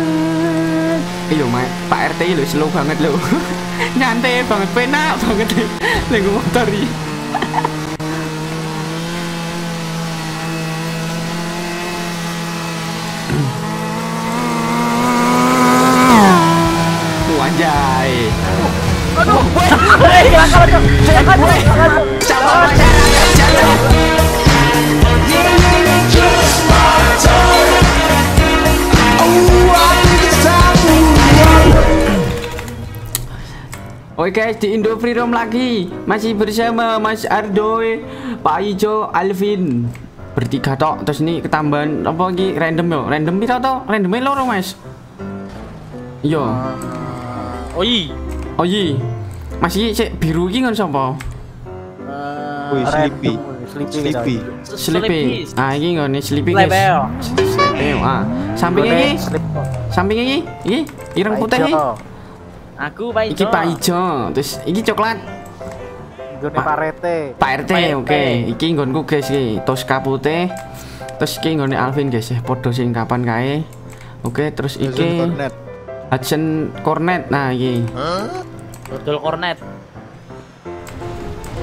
banget. Iya Pak RT lo slow banget lo. Nyantai banget, penak banget lego motor ini. Anjay. Aduh, woi, kelakuan. Oke guys, di Indo Free Roam lagi. Masih bersama Mas Ardoy, Pak Ijo, Alvin. Bertiga tok. Terus ini ketambahan apa lagi? Random yo. Random piro to? Random loro, Mas. Yo. Oi. Oi. Masih cek biru iki ngon sapa? Wih, Sleepy. Sleepy. Sleepy. Ah, iki ngone Sleepy guys. Sleepy. Ah, samping iki. Samping iki. Iki ireng putih iki. Aku Pak Ijo. Iki Pak Ijo. Terus iki coklat. Ngone Pak RT. Pak RT, oke. Iki nggonku guys iki. Tosca putih. Terus iki ngone Alvin guys, podo sing kapan kae. Oke, terus iki Hudson Cornet, nah ini betul Cornet.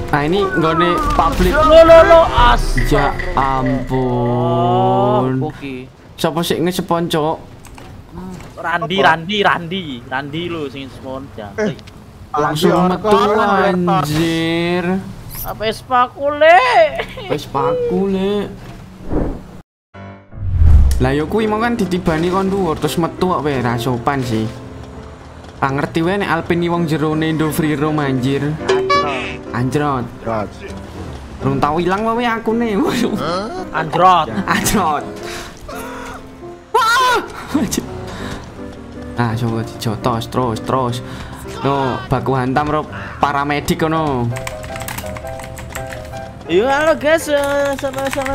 Nah ini nggone public. Lo ya ampun. Siapa sih ngespon cok? Randi lo sing ngespon ya. Langsung metu anjir. VESPA kule. VESPA kule. Lah yo kuwi mau kan ditibani kon dhuwur terus metu kok wae ra sopan sih. Ah ngerti wae nek Alpin iki wong jero ne Indo Free Roam anjir. Anjrot. Rung tau ilang wae akune. Anjrot. Anjrot. Ah coba dijotos terus. No, baku hantam ro paramedik kono. Yo halo guys, sama-sama.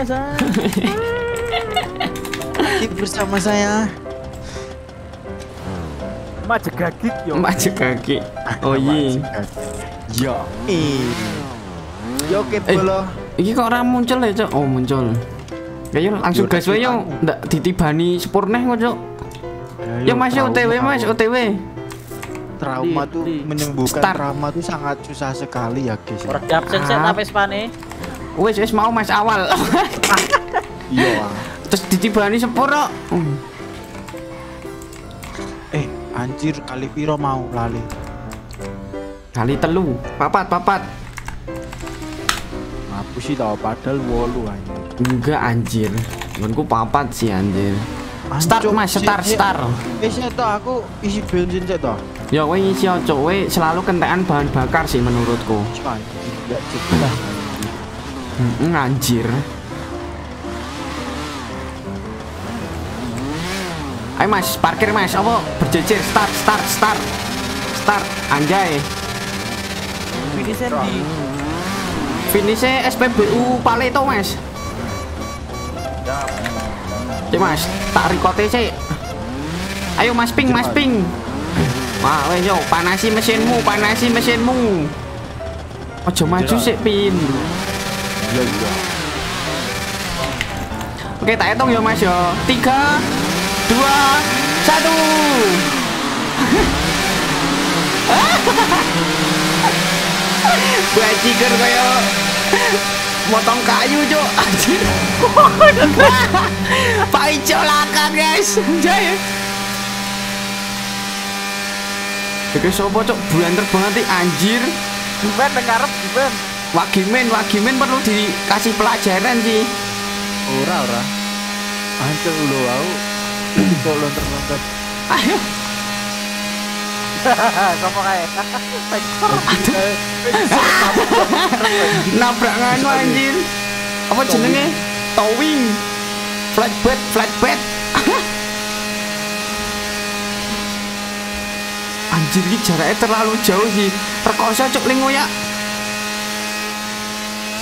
Bersama saya Majegagik yo. Majegagik. Oh iya. Yo. Yo kebolo. Iki kok ora muncul ya, Cok? Oh, muncul. Kayak langsung gas wae yo, ndak ditibani sepurneh kok, Cok. Yo Mas OTW, Mas OTW. Trauma tuh menyembuhkan trauma tuh sangat susah sekali ya, guys. Redap senset apes pane. Wis mau Mas awal. Yo. Terus ditibani sepuro. Anjir kali piro mau lali. Kali telu, papat. Ngapus sih tau padahal 8 anjir. Enggak anjir. Gonku papat sih anjir. Start Mas, start. Wis to aku isi bensin cek to. Ya kowe isi ojo kowe selalu kentekan bahan bakar sih menurutku. Enggak cepelah. Anjir. Ayo Mas, parkir Mas, apa? Berjejer, start, anjay. Finishnya SPBU Paleto Mas. Cik Mas, tak rekote cik. Ayo Mas ping. Wah, yo, panasi mesinmu. Ojo maju sih pin. Iya. Oke, tak hitung ya Mas yo. 3, 2, 1. Gue ciker koyo motong kayu cok anjir. Pak Ijo lakak guys anjay. Oke sopo cok bulanter banget nih anjir. Gimana ngarep gimana? Wagimen perlu dikasih pelajaran sih. Ora hancur lo aku. Tolong terlambat. Ayo. Sopo kae? Nabrangan anjir. Apa jenenge? Towing. Flatbed. Anjir iki jaraknya terlalu jauh sih. Perkosa cuk lingo ya.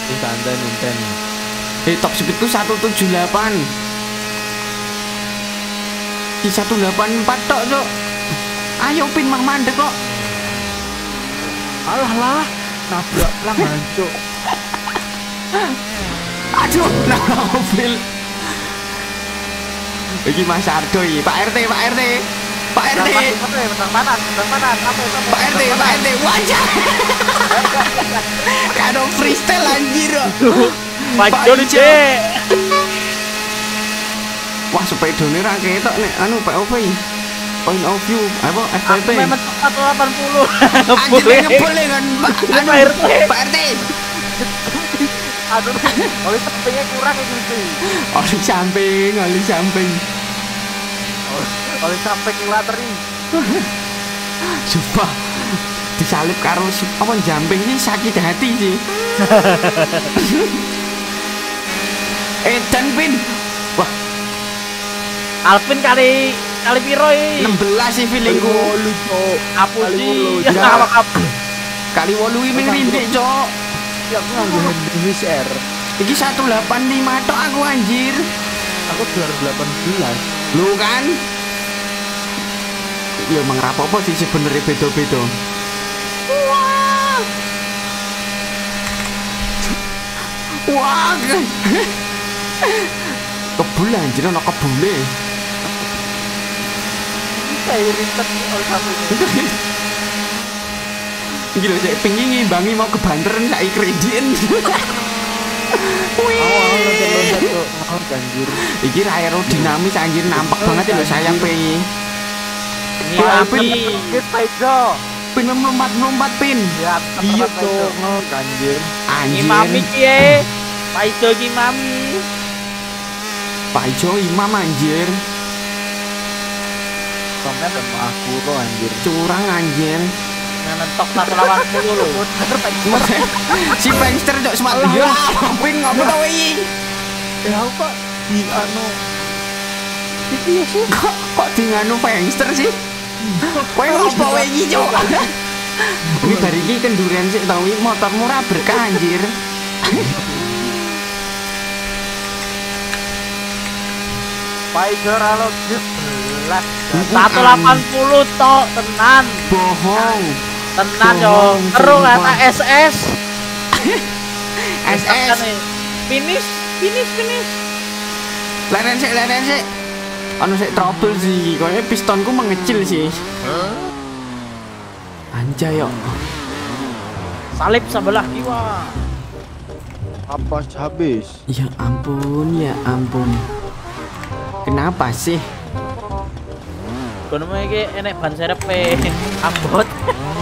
Intan. Top speedku 178. Di 184 tok cok. Ayo pin mang mandek kok. Alah nabrak lang hancur. Aduh lah mobil. Iki Mas Ardo iki, Pak RT. Tentang panas. Pak RT. Wajah. Kado freestyle anjir. Maju dicek. Wah, sepedone ra ketok nek anu POV. Point of view apa FPP. Memang 180. Anjir ngebule kan Pak RT. Aduh, oli sampingnya kurang gitu. Oli samping. Oli samping lateri. Coba disalip karo apa jamping ini sakit hati sih. Dan pin. Wah. Alvin kali piro iki? 16 sih feelingku. Apu sih. Kali 8 iki rindik, Cok. Ya aku nganggo VCR. Iki 185 tok aku anjir. Aku 218. Lu kan? Ya emang rapopo sih sebenere beda-beda. Wah. Kebul anjir ana kebule. Kayak ribet oleh kamu. Iki lho sik pengen ngimbangi mau kebanteren sak kredit. Wih. Iki ra aerodinamis anjir nampak banget lho sayang pengi. Ini Paijo. Pin melompat-melompat pin. Ya, iya kok anjir. Anjir. Mami iki. Paijo iki mami. Paijo imam anjir. Sampai sama aku kok anjir. Curang anjir. Menentok 180 lho. Si Pengster cok semalam. Ya, ping ngopo to iki? Ya kok di anu. Iki sih kok di anu Pengster sih? Kowe ngopo wae iki cok? Iki bar iki kenduren sik tau iki motormu ra berkah anjir. Paider alogis 180 tok tenan. Bohong. Tenan yo. Kero kata SS. SS. Finish. Leren sik. Anu sik trouble sih. Kayaknya pistonku mengecil sih. Anjay yo. Salip sebelah kiwa. Apa habis? Ya ampun. Kenapa sih? Kono iki enek ban serepe ambot.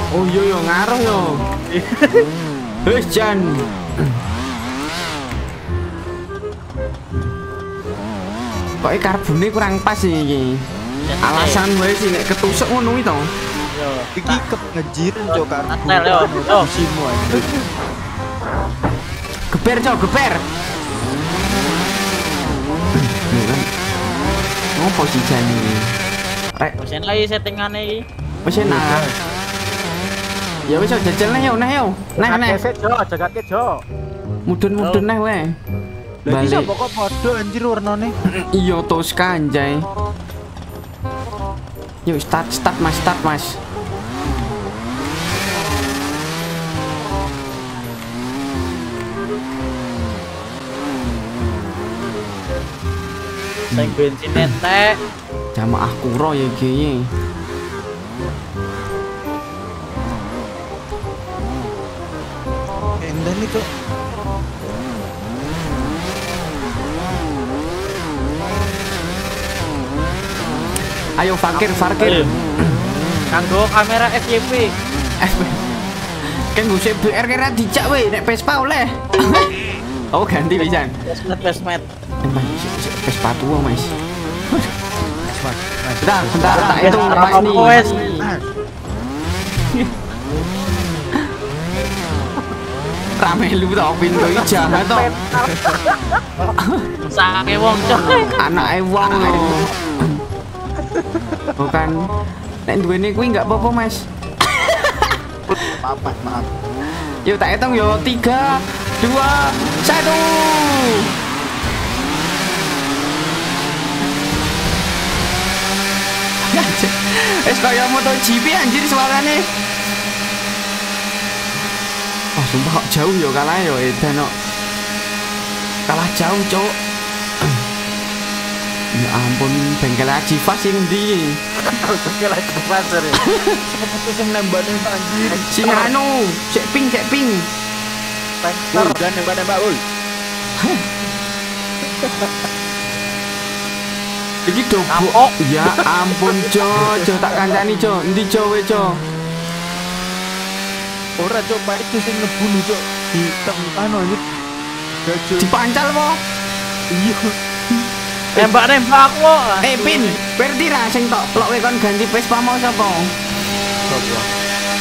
Oh iya ngaruh yo. Wis jan. Kok iki karbone kurang pas iki. Alasan wae sih nek ketusuk ngono iki to. Yo. Iki kegejiran cok karbon. Yo. Geber. Ngopo sih jan iki? Rek, pesen lagi settingane iki. Pesen ah. Ya wis aja jajal neh yo neh yo. Neh. Jagake jo. Mudun-mudun neh wae. Lah iki sapa kok padha anjir warnane? Iya Tosca anjay. Yo start Mas. Sing bensin entek. Jamaah Kuro ya iki. Enden iki. Ayo parkir. Kanggo kamera FYP. Kanggo CBR kira dijak we nek Vespa oleh. Oh ganti pisan. Vespa. Vespa tuwa, Mas. Bentar, tak hitung lepas nih. Rame lu tau pintu jahat tau. Sange wong cok. Anake wong lho. Bukan nek duwene kuwi enggak apa-apa, Mas. Papat, maaf. Yuk tak hitung yo 3, 2, 1. Es kaya MotoGP anjir suarane. Wah, sumpah kok jauh yo kalah yo edan kok. Kalah jauh, Cuk. Ya ampun, bengkel aji fas sing ndi? Bengkel aji fas ya. Sing nembane anjir. Sing anu, cek ping. Tektor dan nembak-nembak ul. Iki dobok. Ya ampun, Jo tak kancani, Jo. Endi Jo we, Jo? Ora coba itu sing ngebunuh, Jo. Hitam anu anjir. Dipancal po. Iya. Nembak-nembak aku. Pin, berarti lah sing tok plok kon ganti Vespa mau sapa? Sapa?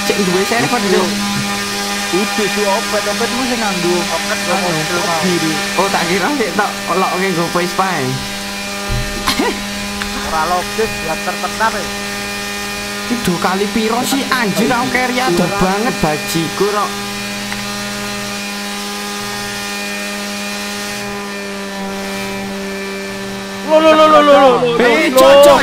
Cek duwe server yo. Udah yo opet wis nganggo opet biru. Oh, tak kira sik tok lokke nggo Vespa e. Ora logis ya tertekan e. Iki do kali piro sih anjir aku keri ada banget bajiku kok. Lo. Eh, cok.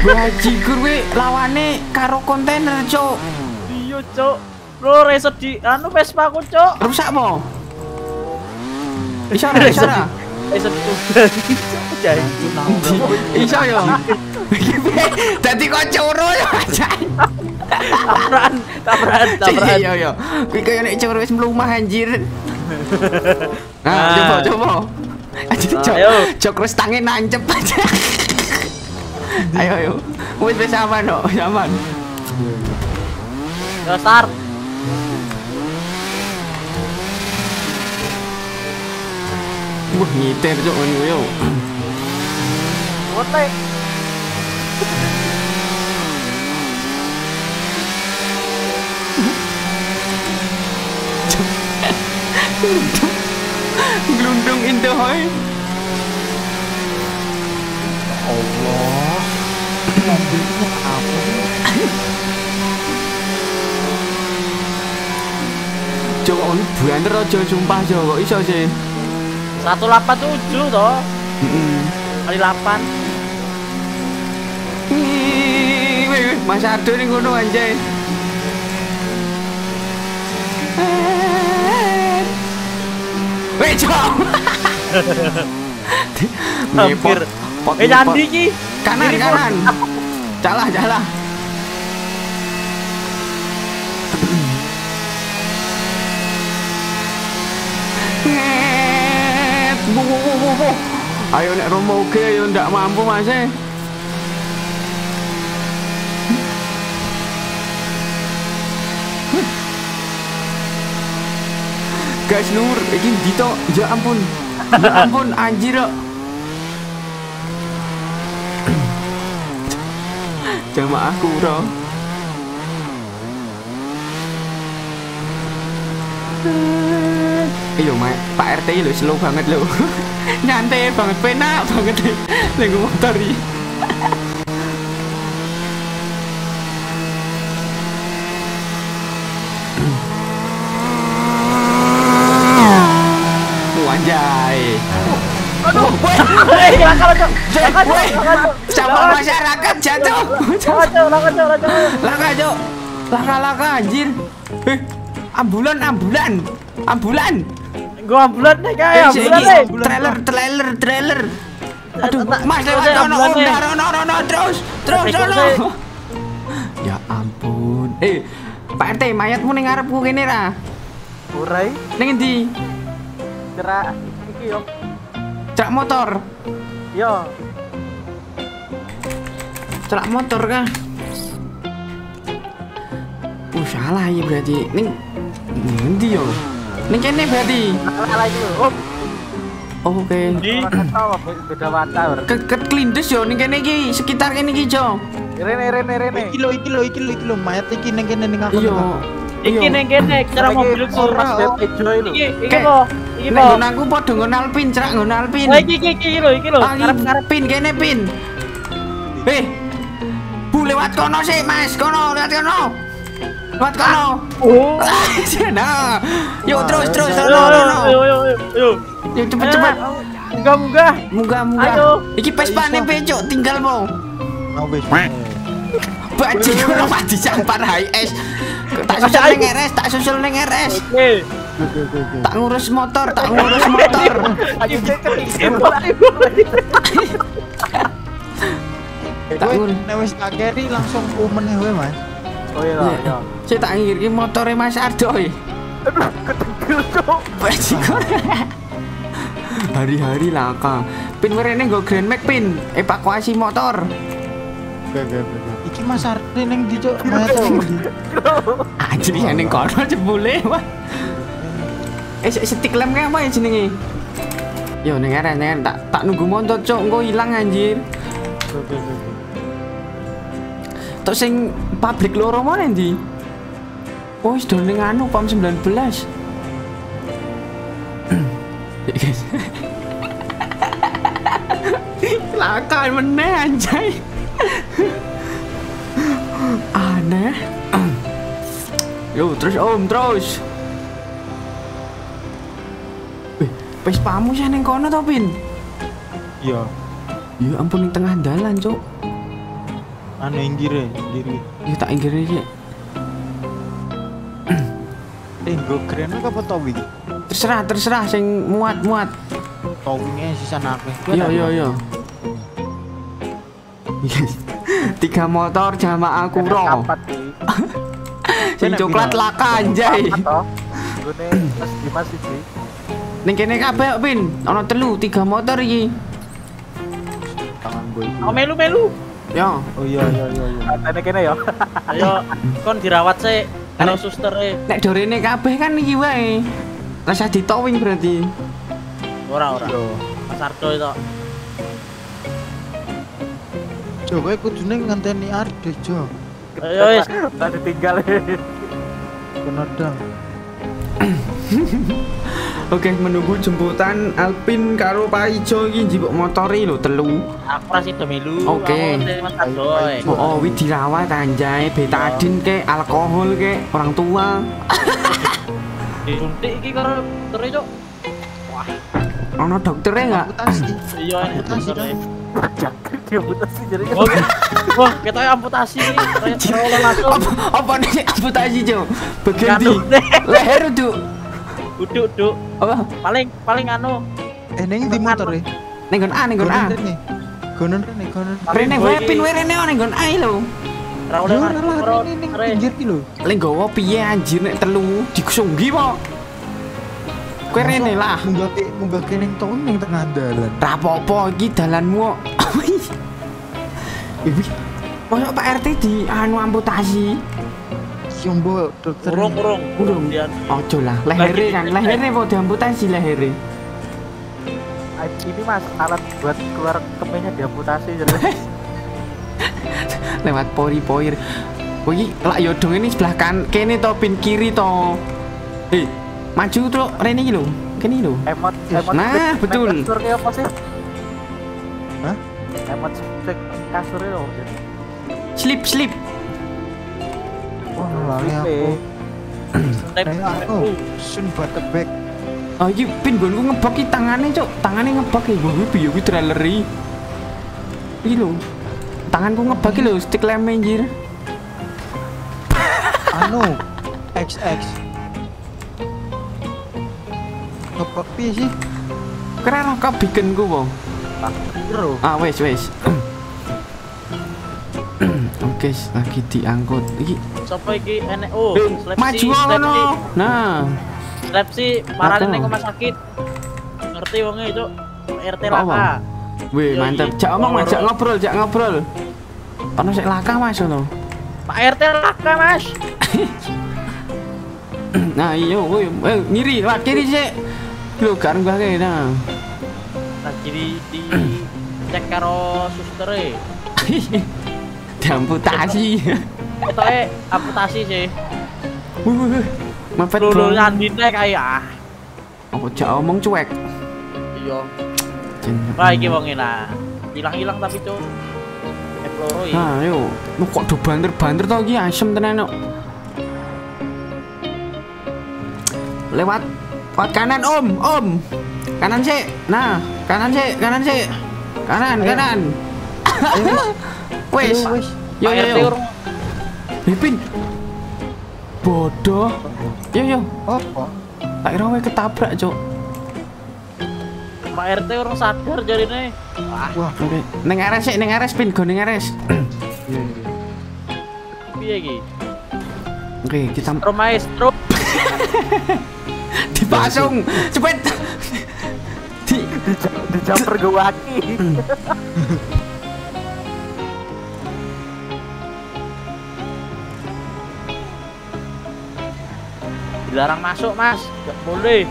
Bajigur we lawane karo kontainer, cok. Iya, cok. Lo reset di anu Vespa ku, cok. Rusak mo. Bisa reset. Reset tugas. Cai. Iso yo. Dadi kok coro yo. Tabrakan. Yo. Kuwi kaya nek coro wis mlumah anjir. Nah, coba. Ayo, cokres tangi nancep aja. Ayo. Wis aman kok, aman. Dasar. Wah, ngiter cok ngono yo. Otek. Glundung in the hoi. Allah. Mobilnya apa? Coba on buanter aja sumpah aja kok iso sih. 187 toh. Kali 8. Wih, Mas Ardo ning ngono anjay. Cok. Hampir. Nyandi iki. Kanan. Jalah. Ayo nek romo ge yo ndak mampu Mas e. Guys Nur, ini dito, ya ampun anjir. Jamaah KURO. Iyo Mak, Pak RT lo slow banget lo. Nyantai banget, penak banget lenggo motor iki. Sampah masyarakat jatuh. Laka anjir. Ambulan. Gua ambulan nih kayak trailer. Aduh, Mas lewat ono terus. Ya ampun. Pak RT mayatmu ning ngarepku kene ra? Ora. Ning endi? Cerak iki yo. Cerak motor. Yo. Cerak motor kah? Salah ya berarti. Ning ngendi yo? Ning kene berarti. Salah iki lho. Oke. Beda wadah. Ket klindes yo ning kene iki, sekitar kene iki, Jo. Rene. Iki lho mayat iki ning kene ning aku. Yo. Iki ning kene cerak mobilku Mas Bejo lho. Iki lho. Nek nggonanku padha nggon Alpin, cerak nggon Alpin. Lah iki lho, ngarep Pin kene Pin. Eh. Bu lewat kono sih, Mas. Lewat kono. Oh. Nah. Yo terus no. Yo. Yo cepet. Munggah. Ayo. Iki Vespa ne becok tinggal mau. Mau Vespa. Bajingan mati sampar HS. Tak susul ning RS. Oke. Tak ngurus motor, tak ngurus motor. Tak ngurus. Wis kageri langsung umen wae, Mas. Oh iya, iya. Sik tak ngiriki motore Mas Ardo iki. Aduh, ketegel kok. Hari-hari laka. Pin werene nggo Grand Max pin evakuasi motor. Iki Mas Ardo ning ndi, Cuk? Anjir, ning kono jebule, Mas. Stick lem kayak apa ya jenenge? Yo ning arek tak nunggu montor, Cuk, engko ilang anjir. Tok sing pabrik loro mone ndi? Oh, wis do ning anu PAM 19. Lakan meneh anjay. Aneh. Yo terus Om, terus. Vespamu sih neng kono to, Pin? Iya. Ya ampun, ning tengah dalan, Cuk. Anu inggire, inggire. Ya tak inggire sih. Go keren apa towi? Terserah, terserah sing muat-muat. Towinge sisan aku. Iya, iya, iya. Tiga motor jamaah Kuro. Sing coklat laka anjay. Gone Mas Dimas iki. Ning kene kabeh, Pin. Ana 3 motor iki. Tangan gue. Oh, melu-melu. Ya. Oh iya iya iya iya. Katene kene ya. Ayo kon dirawat sik karo sustere. Nek dorene kabeh kan iki wae. Rasah ditowing berarti. Ora ora. Mas Ardo itu. Jo kowe kudune ngenteni Ardo, Jo. Ayo wis, tak ditinggal. Kenodang. Oke, menunggu jemputan Alpin karo Pak Ijo iki njipuk motori lho telu. Aku ra sido melu. Oke. Oh, wis dirawat anjay, betadin kek, alkohol kek, orang tua. Disuntik iki karo doktere, Cuk. Wah. Ono doktere enggak? Iya, amputasi. Amputasi jadi. Wah, kita amputasi. Apa nih amputasi, Cuk? Bagian di leher uduk. Uduk, uduk. Apa? Paling, paling anu. Neng di motor ya? Neng A, neng A. Gonon rene, gonon. Rene wepin werene neng gon A lho. Ra oleh karo pinggir ki lho. Lenggowo piye anjir nek telu digusunggi po. Kowe rene lah. Munggah kene ning ton ning tengah dalan. Ra apa-apa iki dalanmu kok. Iki koyo Pak RT di anu amputasi. Jombo dokter urung ojo lah lehere kan lehere mau diamputasi lehere ini Mas alat buat keluar kemenya diamputasi lewat pori-pori wih lak yodong ini sebelah kan kene to pin kiri to maju tuh rene iki lho kene lho emot emot nah betul kasurnya apa sih hah emot kasurnya lho slip slip. Wah, aku. Aku sun back. Oh, iki pin gonku ngebok iki tangane, Cuk. Tangane ngebok iki gue piye kuwi traileri. Iki lho. Tanganku ngebok iki lho, stick lem anjir. Anu, XX. Ngebok piye sih? Keren kok bigenku po. Ah, wis wis. Oke, lagi diangkut. Iki sapa iki enek oh, maju ngono. Nah, slepsi parane ning rumah sakit. Ngerti wonge itu RT Laka. Wih, mantap. Jak omong, jak ngobrol, jak ngobrol. Ono sik Laka Mas ngono. Pak RT Laka, Mas. Nah, iya, woi, ngiri, lak kiri sik. Lho, gak nembah kene. Nah. Lak kiri di cek karo sustere. Amputasi. Ketoke amputasi sih. Mepet lulusan dine kae ah. Aku jak omong cuek. Iya. Wah iki wong enak. Ilang-ilang tapi Cuk. Nek loro iki. Ha yo, kok do banter-banter to iki asem tenan kok. Lewat lewat kanan Om, Om. Kanan sik. Nah, kanan sik, kanan sik. Kanan, kanan. Wes, yo yo. Pin. Bodoh. Yo yo. Apa? akhirnya gue ketabrak, Cok. Pak RT orang sadar jarine. Wah, oke. Ning ares sik, ning ares pin go ning ares. Iya iki. Piye iki? Oke, kita maestro. Dipasung, cepet. Dijamper gua aki. Dilarang masuk, Mas. Enggak boleh.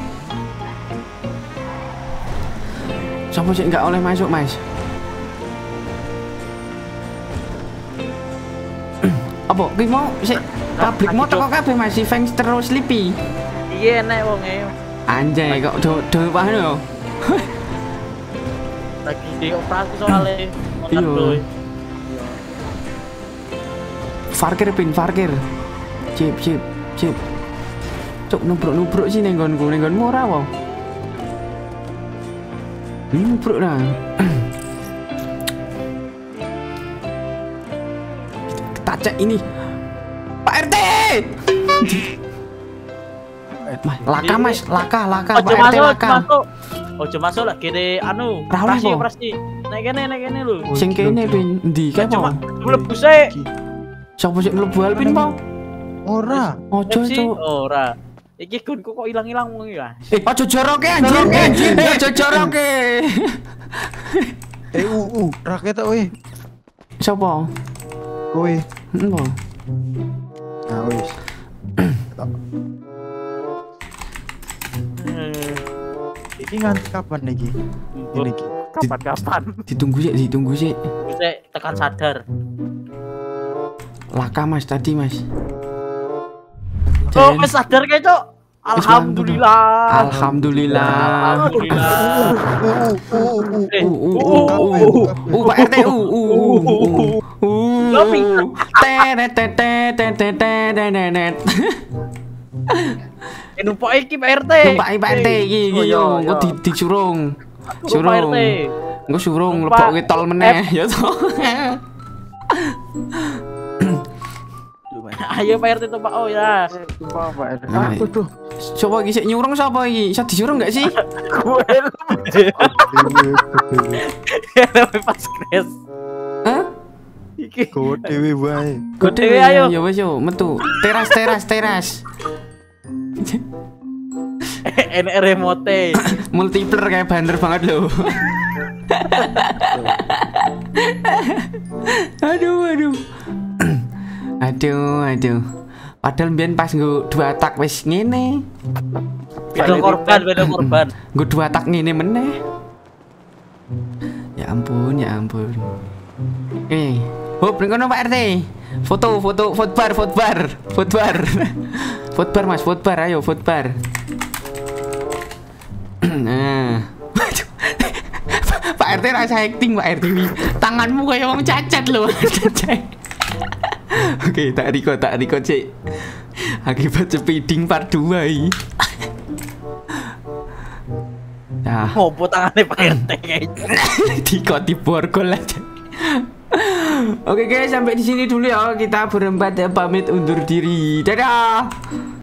Siapa sih nggak oleh masuk, Mas? Apa? Ki mau sih publik mau teko kabeh, Mas, si fans terus lipi. Iya nek wong e. Anjay kok do pahane yo. Lagi dioperasi soalnya. Iya. Parkir pin parkir. Cip. Cuk nubruk-nubruk sih ning nggonku, ning nggonmu ora wae. Bro lah. Kita cek ini. Pak RT. Laka Mas, laka Pak RT laka. Ojo masuk lah kene anu. Prasi. Nek kene lho. Sing kene pin ndi kae po? Mlebu sik. Sopo sik mlebu alpin po? Ora. Ojo cuk. Ora. Iki gunku kok ilang-ilang wong iki ya. Aja joroke anjir. Aja joroke. Raket tok we. Sopo? Kowe. Embo. Ah wis. Iki nganti kapan iki? Ini iki. Kapan? Ditunggu sik. Sik tekan sadar. Laka Mas tadi, Mas. Oh, wis sadar kae, Cuk. Alhamdulillah. Pak RT. Tenet. Numpak iki Pak RT. Iki yo dicurung. Curung. Engko surung lebokke tol meneh ya to. Ayo Pak RT tumpak oh ya. Tumpak Pak RT. Aku tuh. Coba iki sik nyurung sapa iki? Bisa disuruh enggak sih? Gue. Dewe pas crash. Hah? Iki. Go dewe wae. Go dewe ayo. Ya wis yo metu. Teras. NR remote. Multiplayer kayak bander banget loh. Aduh. Padahal mbiyen pas nggo 2 tak wis ngene. Beda korban. Nggo 2 tak ngene meneh. Ya ampun. Hop, ning kono Pak RT. Foto bar. Footbar Mas, footbar ayo footbar. Nah. Pak RT rasa acting Pak RT. Tanganmu kayak wong cacat loh. Oke, tak record sih. Akibat speeding part 2 iki. Nah, opo tangane Pak RT dikoti borgol aja. Oke guys, sampai di sini dulu ya. Kita berempat pamit undur diri. Dadah.